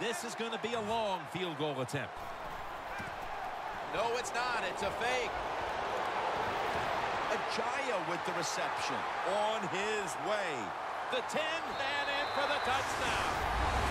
This is going to be a long field goal attempt. No, it's not. It's a fake. Ajayi with the reception on his way. The 10 and in for the touchdown.